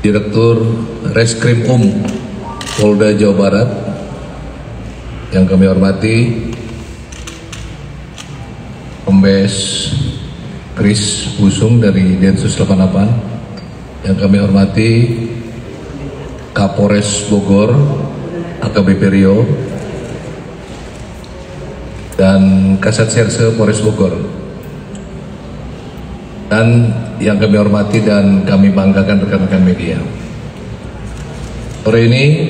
Direktur Reskrim Polda Jawa Barat yang kami hormati, Kombes Kris Busung dari Densus 88 yang kami hormati, Kapolres Bogor AKBP Riau dan Kasat Serse Polres Bogor, dan yang kami hormati dan kami banggakan rekan-rekan media. Sore ini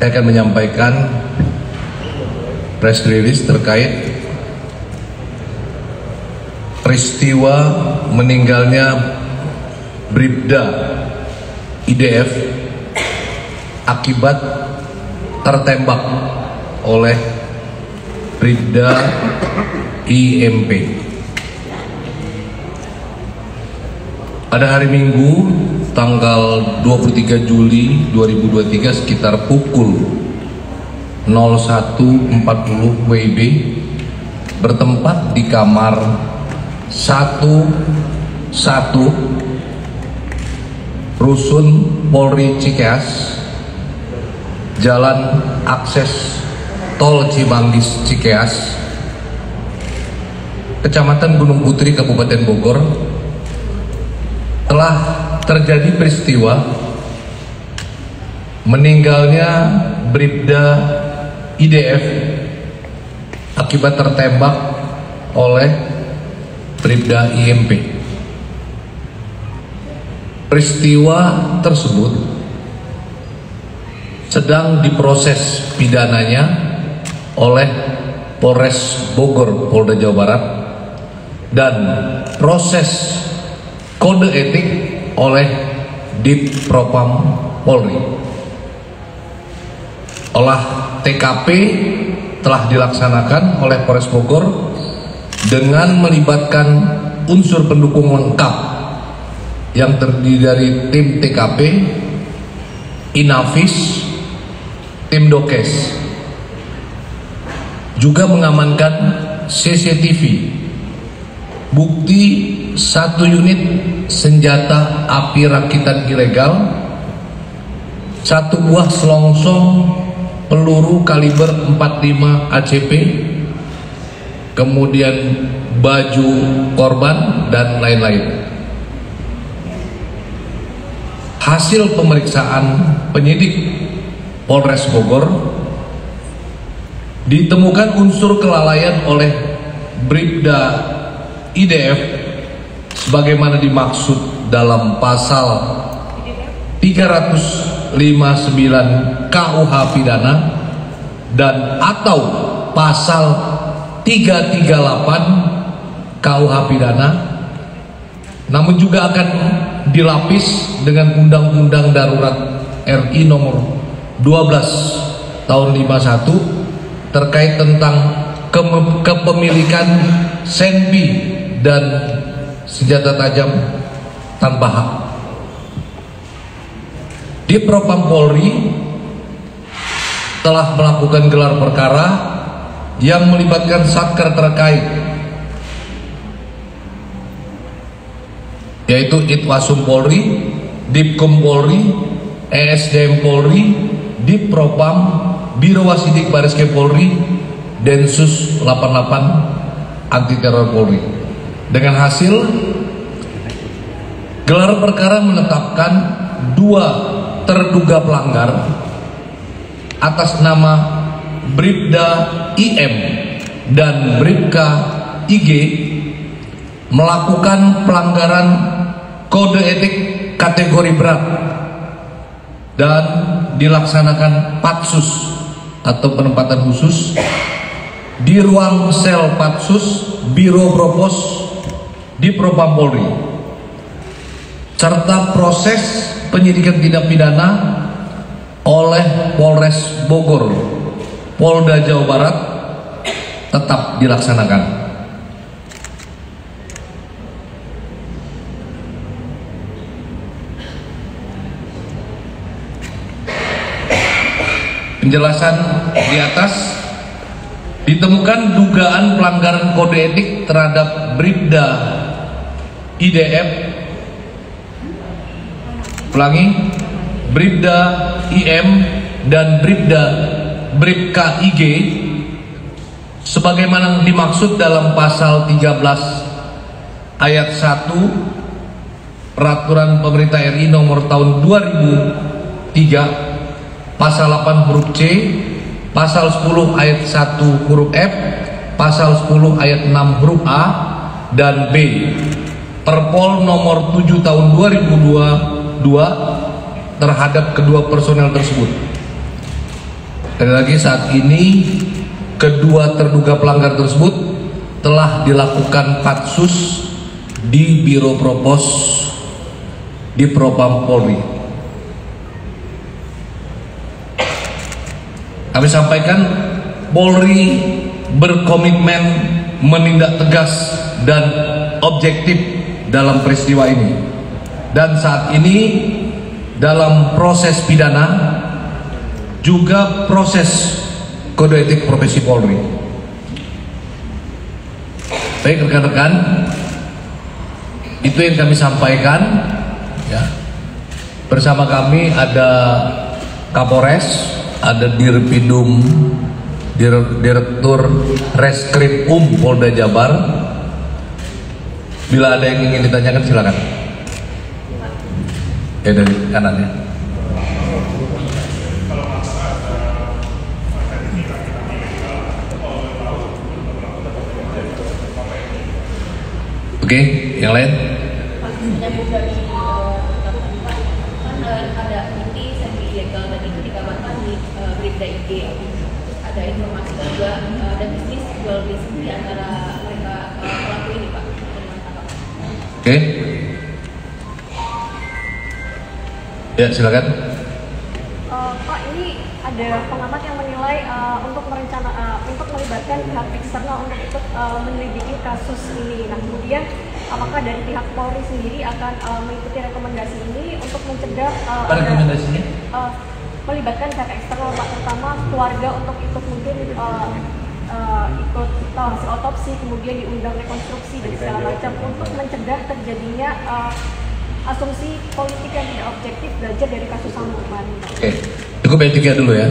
saya akan menyampaikan press release terkait peristiwa meninggalnya Bripda IDF akibat tertembak oleh Bripda IMP. Pada hari Minggu tanggal 23 Juli 2023 sekitar pukul 01.40 WIB bertempat di kamar 11 Rusun Polri Cikeas, Jalan Akses Tol Cimanggis Cikeas, Kecamatan Gunung Putri, Kabupaten Bogor, telah terjadi peristiwa meninggalnya Bripda IDF akibat tertembak oleh Bripda IMP. Peristiwa tersebut sedang diproses pidananya oleh Polres Bogor, Polda Jawa Barat, dan proses kode etik oleh Divpropam Polri. Olah TKP telah dilaksanakan oleh Polres Bogor dengan melibatkan unsur pendukung lengkap yang terdiri dari tim TKP, Inafis, tim Dokes. Juga mengamankan CCTV, bukti 1 unit senjata api rakitan ilegal, 1 buah selongsong peluru kaliber 45 ACP, kemudian baju korban dan lain-lain. Hasil pemeriksaan penyidik Polres Bogor ditemukan unsur kelalaian oleh Bripda IDF sebagaimana dimaksud dalam pasal 359 KUH pidana dan atau pasal 338 KUH pidana, namun juga akan dilapis dengan Undang-Undang Darurat RI nomor 12 tahun 51 terkait tentang kepemilikan senpi dan senjata tajam tanpa hak. Divpropam Polri telah melakukan gelar perkara yang melibatkan satker terkait, yaitu Itwasum Polri, Divkum Polri, ESDM Polri, Divpropam, Birowasidik Bareskrim Polri, Densus 88 Anti Teror Polri. Dengan hasil gelar perkara menetapkan 2 terduga pelanggar atas nama Bripda IM dan Bripka IG melakukan pelanggaran kode etik kategori berat dan dilaksanakan patsus atau penempatan khusus di ruang sel patsus Biro Provos Divpropam Polri serta proses penyidikan tindak pidana oleh Polres Bogor, Polda Jawa Barat tetap dilaksanakan. Penjelasan di atas ditemukan dugaan pelanggaran kode etik terhadap Bripda IDF Ulangi, Bripda IM dan Bripka IG sebagaimana dimaksud dalam pasal 13 ayat 1 Peraturan Pemerintah RI nomor tahun 2003 pasal 8 huruf C, pasal 10 ayat 1 huruf F, pasal 10 ayat 6 huruf A dan B, Perpol nomor 7 tahun 2022 terhadap kedua personel tersebut. Sekali lagi, saat ini kedua terduga pelanggar tersebut telah dilakukan patsus di Biro Provos Divpropam Polri. Kami sampaikan, Polri berkomitmen menindak tegas dan objektif dalam peristiwa ini, dan saat ini dalam proses pidana juga proses Kode Etik Profesi Polri. Baik rekan-rekan, itu yang kami sampaikan ya. Bersama kami ada Kapolres, ada Dirpidum, Direktur Reskrim Polda Jabar. Bila ada yang ingin ditanyakan silakan. Ya, dari kanannya. Oke, yang lain? Ada informasi juga ada bisnis jual di antara mereka pelaku ini, Pak. Oke. Ya, silakan. Pak, ini ada pengamat yang menilai untuk melibatkan pihak eksternal untuk ikut menyelidiki kasus ini. Nah, kemudian apakah dari pihak Polri sendiri akan mengikuti rekomendasi ini untuk mencegah rekomendasinya? Melibatkan pihak eksternal, Pak, terutama keluarga untuk ikut mungkin ikut hasil otopsi, kemudian diundang rekonstruksi dan segala macam untuk mencegah terjadinya asumsi politik yang tidak objektif belajar dari kasus yang kemarin. Oke, cukup etiknya dulu ya.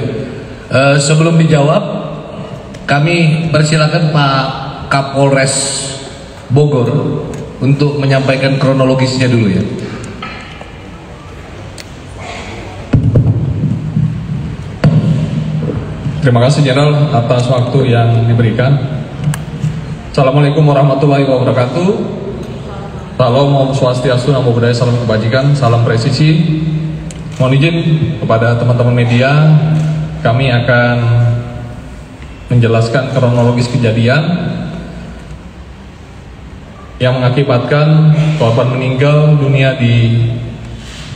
Sebelum dijawab, kami persilakan Pak Kapolres Bogor untuk menyampaikan kronologisnya dulu ya. Terima kasih Jenderal atas waktu yang diberikan. Assalamualaikum warahmatullahi wabarakatuh. Salam Om Swastiastu, Namo Buddhaya, salam kebajikan, salam presisi. Mohon izin kepada teman-teman media, kami akan menjelaskan kronologis kejadian yang mengakibatkan korban meninggal dunia di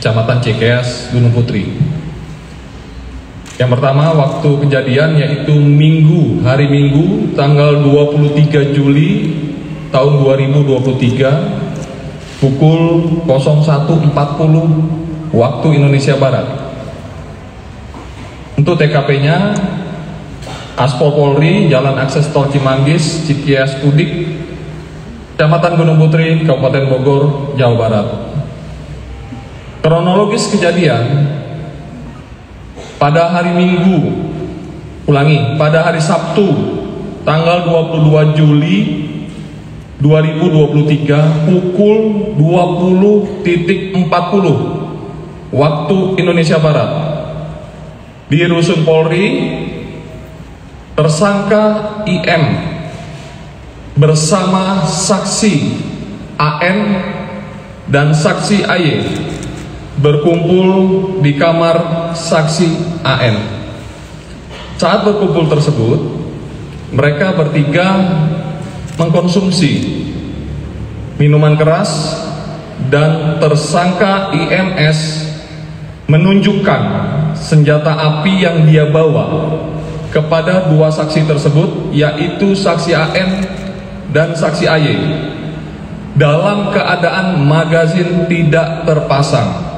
Kecamatan Cikeas, Gunung Putri. Yang pertama, waktu kejadian yaitu hari Minggu tanggal 23 Juli tahun 2023 pukul 01.40 waktu Indonesia Barat. Untuk TKP-nya Aspol Polri, Jalan Akses Tol Cimanggis, Cikeas Udik, Kecamatan Gunung Putri, Kabupaten Bogor, Jawa Barat. Kronologis kejadian pada hari Minggu, pada hari Sabtu, tanggal 22 Juli 2023 pukul 20.40 waktu Indonesia Barat di Rusun Polri, tersangka IM bersama saksi AN dan saksi AY berkumpul di kamar saksi AN. Saat berkumpul tersebut, mereka bertiga mengkonsumsi minuman keras dan tersangka IMS menunjukkan senjata api yang dia bawa kepada dua saksi tersebut, yaitu saksi AN dan saksi AY, dalam keadaan magazin tidak terpasang.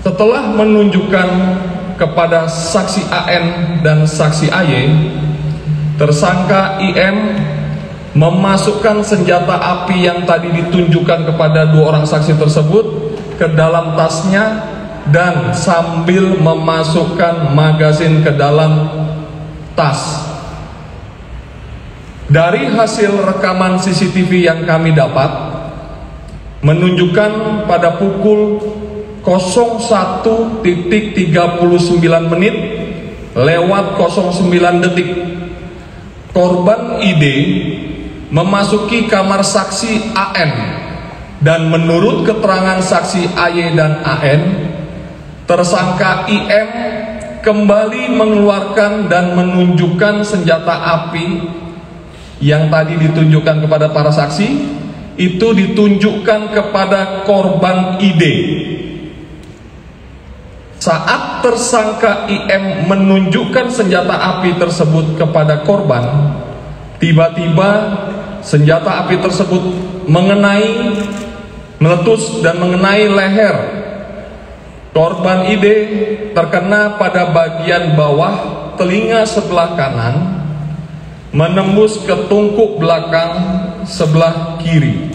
Setelah menunjukkan kepada saksi AN dan saksi AY, tersangka IM memasukkan senjata api yang tadi ditunjukkan kepada dua orang saksi tersebut ke dalam tasnya dan sambil memasukkan magasin ke dalam tas. Dari hasil rekaman CCTV yang kami dapat menunjukkan pada pukul 01.39 menit lewat 09 detik korban ID memasuki kamar saksi AN, dan menurut keterangan saksi AY dan AN, tersangka IM kembali mengeluarkan dan menunjukkan senjata api yang tadi ditunjukkan kepada para saksi, itu ditunjukkan kepada korban ID. Saat tersangka IM menunjukkan senjata api tersebut kepada korban, tiba-tiba senjata api tersebut meletus dan mengenai leher. Korban ID terkena pada bagian bawah telinga sebelah kanan, menembus ke tungku belakang sebelah kiri.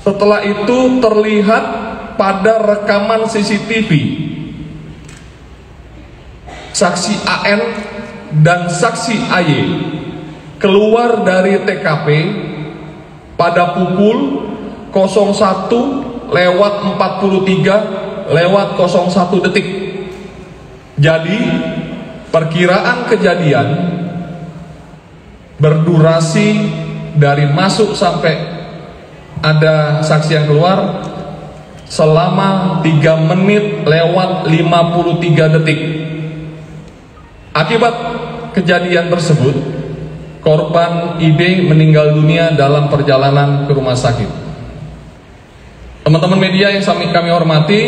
Setelah itu terlihat pada rekaman CCTV, saksi AN dan saksi AY keluar dari TKP pada pukul 01.43 lewat 01 detik. Jadi perkiraan kejadian berdurasi dari masuk sampai ada saksi yang keluar selama 3 menit lewat 53 detik. Akibat kejadian tersebut, korban ID meninggal dunia dalam perjalanan ke rumah sakit. Teman-teman media yang kami hormati,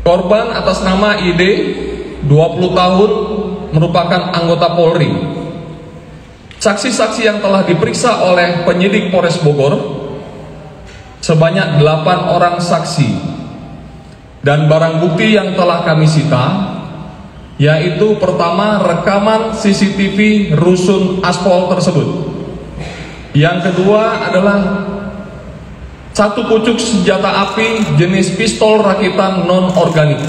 korban atas nama ID, 20 tahun, merupakan anggota Polri. Saksi-saksi yang telah diperiksa oleh penyidik Polres Bogor sebanyak 8 orang saksi, dan barang bukti yang telah kami sita yaitu pertama rekaman CCTV Rusun Aspol tersebut, yang kedua adalah satu pucuk senjata api jenis pistol rakitan non-organik,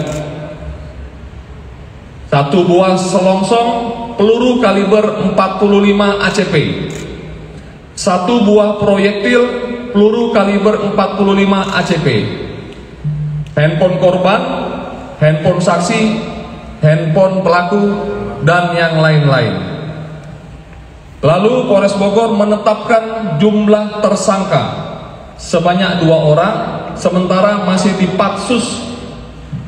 satu buah selongsong peluru kaliber 45 ACP, satu buah proyektil peluru kaliber 45 ACP, handphone korban, handphone saksi, handphone pelaku, dan yang lain-lain. Lalu Polres Bogor menetapkan jumlah tersangka sebanyak 2 orang, sementara masih dipatsus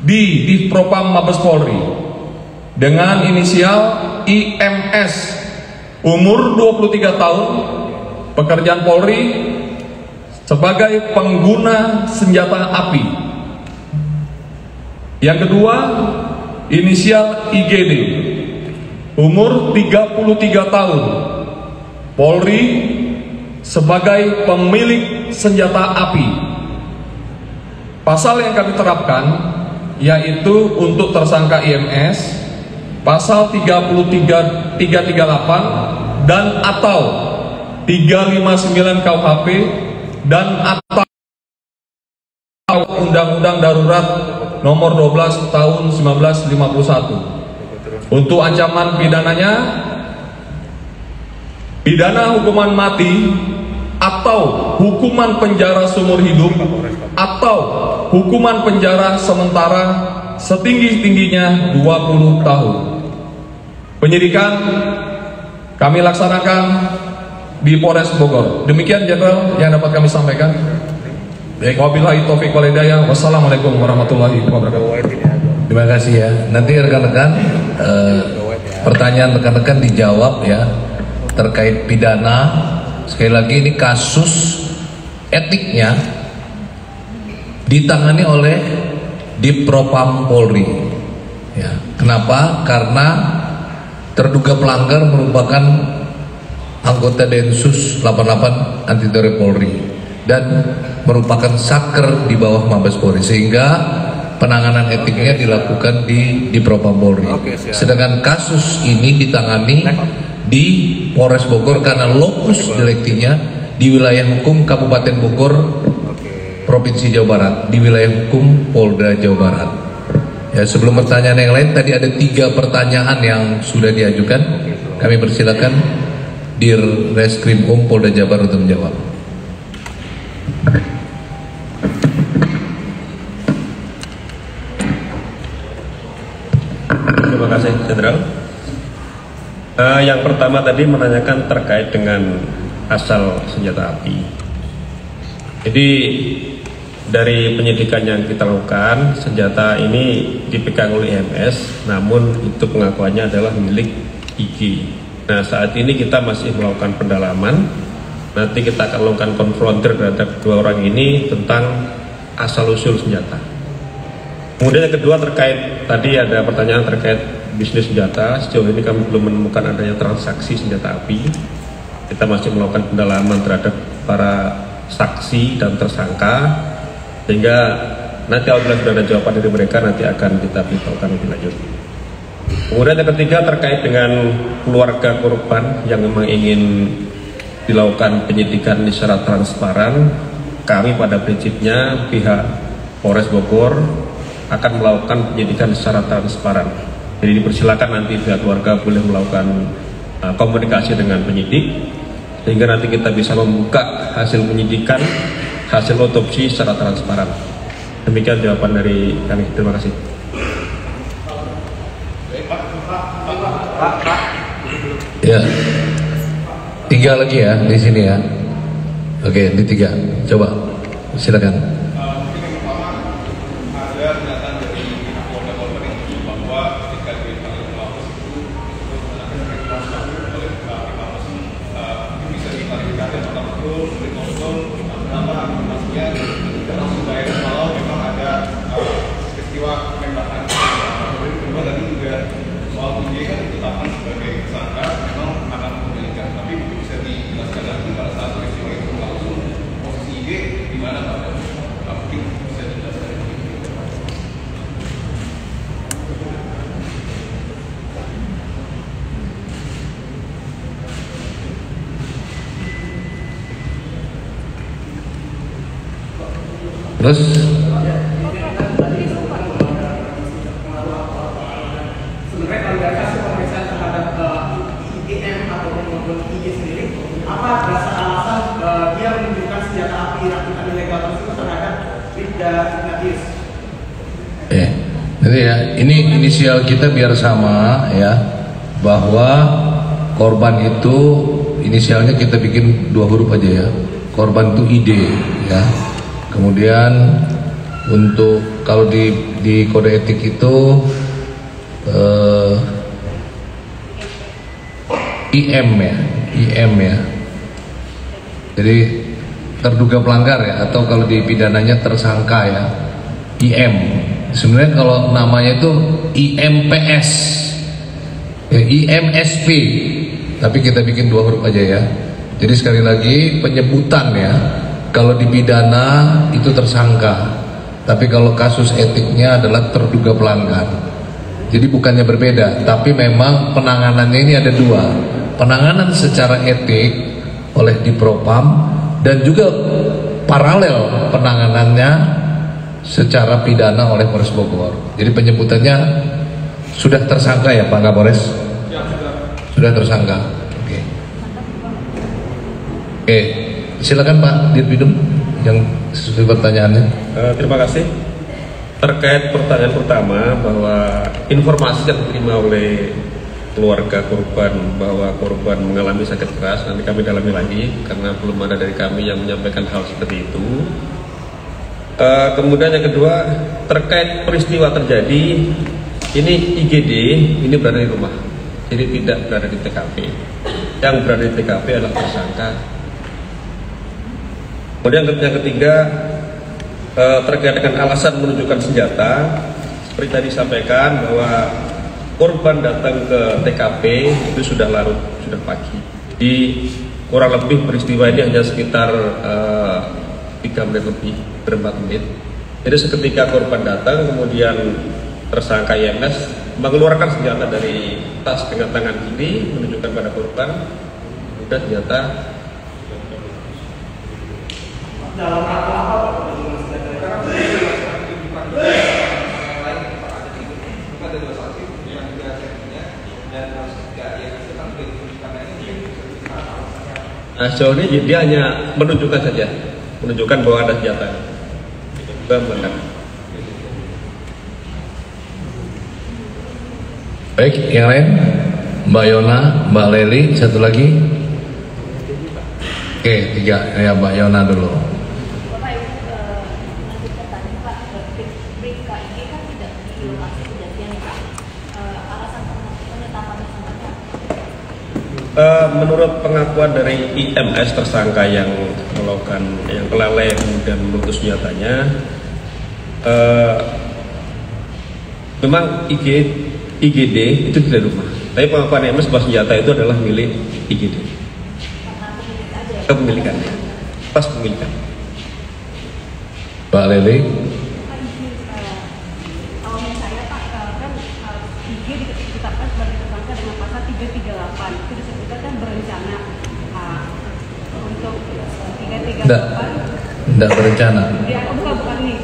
di Divpropam Mabes Polri dengan inisial IMS, umur 23 tahun, pekerjaan Polri sebagai pengguna senjata api. Yang kedua, inisial IGD, umur 33 tahun, Polri sebagai pemilik senjata api. Pasal yang kami terapkan yaitu untuk tersangka IMS, pasal 338 dan atau 359 KUHP dan atau Undang-Undang Darurat Nomor 12 Tahun 1951. Untuk ancaman pidananya, pidana hukuman mati atau hukuman penjara seumur hidup atau hukuman penjara sementara setinggi-tingginya 20 tahun. Penyidikan kami laksanakan di Polres Bogor. Demikian Jenderal yang dapat kami sampaikan. Wabillahi taufiq wal hidayah. Wassalamualaikum warahmatullahi wabarakatuh. Terima kasih ya. Nanti rekan-rekan pertanyaan rekan-rekan dijawab ya, terkait pidana. Sekali lagi ini kasus etiknya ditangani oleh Divpropam Polri ya. Kenapa? Karena terduga pelanggar merupakan anggota Densus 88 Anti Teror Polri dan merupakan saker di bawah Mabes Polri, sehingga penanganan etiknya dilakukan di Divpropam Polri. Sedangkan kasus ini ditangani di Polres Bogor karena lokus deliktinya di wilayah hukum Kabupaten Bogor Provinsi Jawa Barat, di wilayah hukum Polda Jawa Barat. Ya, sebelum pertanyaan yang lain, tadi ada 3 pertanyaan yang sudah diajukan. Kami persilakan Dirreskrimum Polda Jabar untuk menjawab. Terima kasih, Jenderal. Yang pertama tadi menanyakan terkait dengan asal senjata api. Jadi dari penyidikan yang kita lakukan, senjata ini dipegang oleh MS, namun itu pengakuannya adalah milik IG. Nah, saat ini kita masih melakukan pendalaman. Nanti kita akan lakukan konfrontir terhadap 2 orang ini tentang asal-usul senjata. Kemudian yang kedua terkait, tadi ada pertanyaan terkait bisnis senjata. Sejauh ini kami belum menemukan adanya transaksi senjata api. Kita masih melakukan pendalaman terhadap para saksi dan tersangka, sehingga nanti apabila sudah ada jawaban dari mereka, nanti akan kita beritahukan lebih lanjut. Kemudian yang ketiga terkait dengan keluarga korban yang memang ingin dilakukan penyidikan secara transparan, kami pada prinsipnya pihak Polres Bogor akan melakukan penyidikan secara transparan. Jadi dipersilakan nanti pihak keluarga boleh melakukan komunikasi dengan penyidik, sehingga nanti kita bisa membuka hasil penyidikan, hasil otopsi secara transparan. Demikian jawaban dari kami. Terima kasih. Ya, 3 lagi ya di sini ya. Oke, di 3. Coba, silakan. Terus ini inisial kita biar sama ya, bahwa korban itu inisialnya kita bikin 2 huruf aja ya. Korban itu ID ya. Kemudian untuk kalau di kode etik itu IM ya, jadi terduga pelanggar ya, atau kalau di pidananya tersangka ya, IM. Sebenarnya kalau namanya itu IMPS ya, IMSP, tapi kita bikin 2 huruf aja ya. Jadi sekali lagi penyebutan ya, kalau di pidana itu tersangka, tapi kalau kasus etiknya adalah terduga pelanggar. Jadi bukannya berbeda, tapi memang penanganannya ini ada 2. Penanganan secara etik oleh Divpropam, dan juga paralel penanganannya secara pidana oleh Polres Bogor. Jadi penyebutannya sudah tersangka ya Pak Kapolres? Ya, sudah tersangka. Oke. Oke. Silakan Pak Dirpidum yang sesuai pertanyaannya. Terima kasih. Terkait pertanyaan pertama, bahwa informasi yang diterima oleh keluarga korban bahwa korban mengalami sakit keras, nanti kami dalami lagi karena belum ada dari kami yang menyampaikan hal seperti itu. Kemudian yang kedua terkait peristiwa terjadi ini, IGD ini berada di rumah, jadi tidak berada di TKP. Yang berada di TKP adalah tersangka. Kemudian yang ketiga terkait dengan alasan menunjukkan senjata, seperti tadi disampaikan bahwa korban datang ke TKP itu sudah larut, sudah pagi. Jadi kurang lebih peristiwa ini hanya sekitar 3 menit lebih, 4 menit. Jadi seketika korban datang, kemudian tersangka IMS mengeluarkan senjata dari tas dengan tangan kiri, menunjukkan pada korban, kemudian senjata. Dalam rangka apa? Nah, sejauh ini dia hanya menunjukkan saja, menunjukkan bahwa ada senjata. Baik, yang lain, Mbak Yona, Mbak Leli, satu lagi. Oke, tiga, ya Mbak Yona dulu. Menurut pengakuan dari IMS tersangka yang melakukan yang kelalaian dan melutus senjatanya, memang IGD itu tidak rumah, tapi pengakuan IMS bahwa senjata itu adalah milik IGD, kepemilikannya, pas pemilikan. Pak Lele. Tidak berencana. Ya, bukan nih.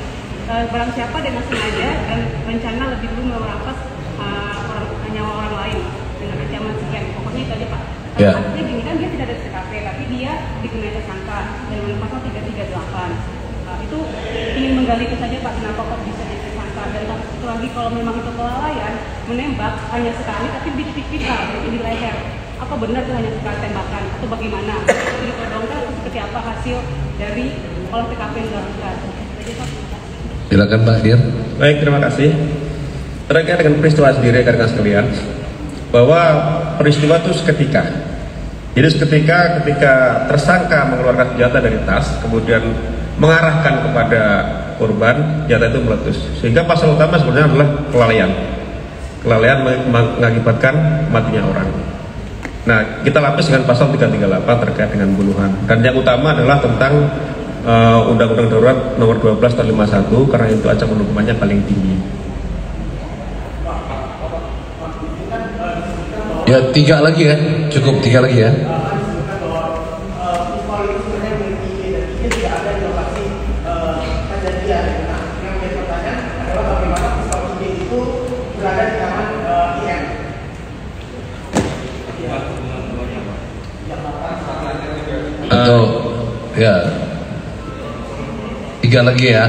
Barang siapa dengan sengaja dan rencana lebih dulu merampas nyawa orang lain dengan ancaman sekian. Pokoknya itu aja, Pak. Ya. Tapi gini kan dia tidak ada TKP, tapi dia dikenakan tersangka dengan pasal 338. Itu ingin menggali itu saja, Pak. Kenapa kok bisa jadi tersangka? Dan satu lagi, kalau memang itu kelalaian menembak hanya sekali, tapi di titik vital, di leher. Apa benar itu hanya sekali tembakan atau bagaimana? Jadi tolonglah seperti apa hasil dari olah TKP yang dilakukan. Silakan Pak Dir. Baik, terima kasih. Terkait dengan peristiwa sendiri, rekan-rekan sekalian, bahwa peristiwa itu seketika. Jadi ketika tersangka mengeluarkan senjata dari tas, kemudian mengarahkan kepada korban, senjata itu meletus. Sehingga pasal utama sebenarnya adalah kelalaian. Kelalaian mengakibatkan matinya orang. Nah, kita lapis dengan pasal 338 terkait dengan pembunuhan. Dan yang utama adalah tentang Undang-Undang Darurat Nomor 12 Tahun 51, karena itu ancaman hukumannya paling tinggi. Ya, tiga lagi ya, cukup tiga lagi ya. Atau ya tiga lagi ya.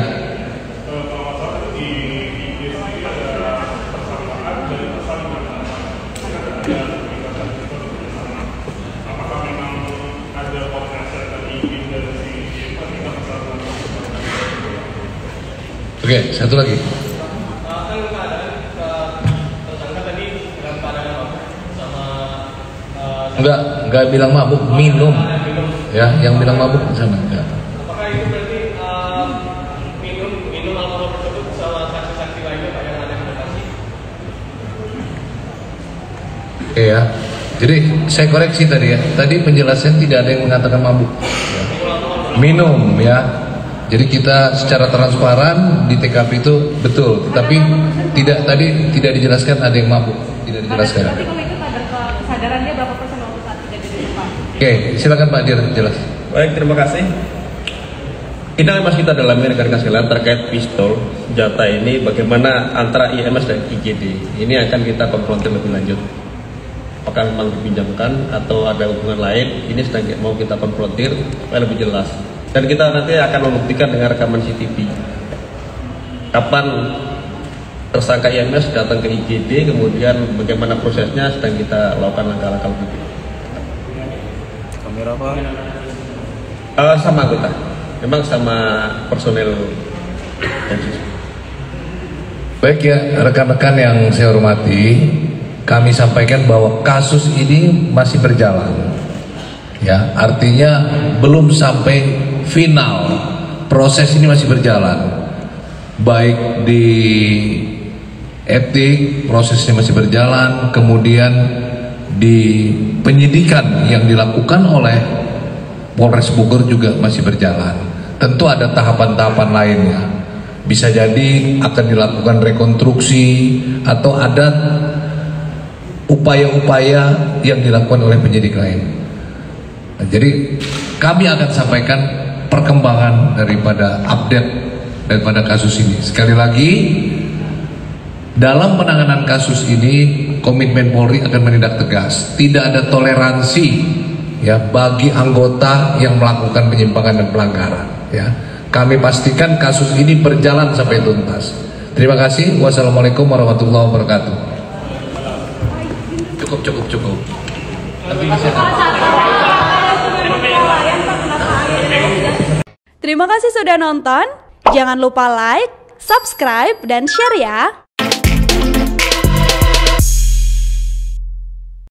Oke, satu lagi. Enggak bilang mabuk, minum. Ya, yang bilang mabuk di sana. Ya. Apakah itu berarti minum alkohol tersebut sama saksi-saksi lainnya Pak yang ada indikasi? Oke ya. Jadi saya koreksi tadi ya. Tadi penjelasan tidak ada yang mengatakan mabuk. Ya. Minum ya. Jadi kita secara transparan di TKP itu betul, tetapi tidak tadi tidak dijelaskan ada yang mabuk, tidak dijelaskan. Kesadarannya berapa persen? Oke, silakan Pak Dir, jelas. Baik, terima kasih. Ini yang masih kita dalami rekan-rekan sekalian terkait pistol senjata ini, bagaimana antara IMS dan IGD. Ini akan kita konfrontir lebih lanjut. Apakah memang dipinjamkan atau ada hubungan lain? Ini sedang mau kita konfrontir supaya lebih jelas. Dan kita nanti akan membuktikan dengan rekaman CCTV. Kapan tersangka IMS datang ke IGD, kemudian bagaimana prosesnya sedang kita lakukan langkah-langkah berikutnya. Sama anggota, memang sama personel. Baik ya rekan-rekan yang saya hormati, kami sampaikan bahwa kasus ini masih berjalan. Ya, artinya belum sampai final, proses ini masih berjalan. Baik di etik prosesnya masih berjalan, kemudian di penyidikan yang dilakukan oleh Polres Bogor juga masih berjalan. Tentu ada tahapan-tahapan lainnya. Bisa jadi akan dilakukan rekonstruksi atau ada upaya-upaya yang dilakukan oleh penyidik lain. Nah, jadi kami akan sampaikan perkembangan daripada update daripada kasus ini. Sekali lagi, dalam penanganan kasus ini, komitmen Polri akan menindak tegas. Tidak ada toleransi ya, bagi anggota yang melakukan penyimpangan dan pelanggaran, ya. Kami pastikan kasus ini berjalan sampai tuntas. Terima kasih. Wassalamualaikum warahmatullahi wabarakatuh. Cukup. Terima kasih sudah nonton. Jangan lupa like, subscribe, dan share ya.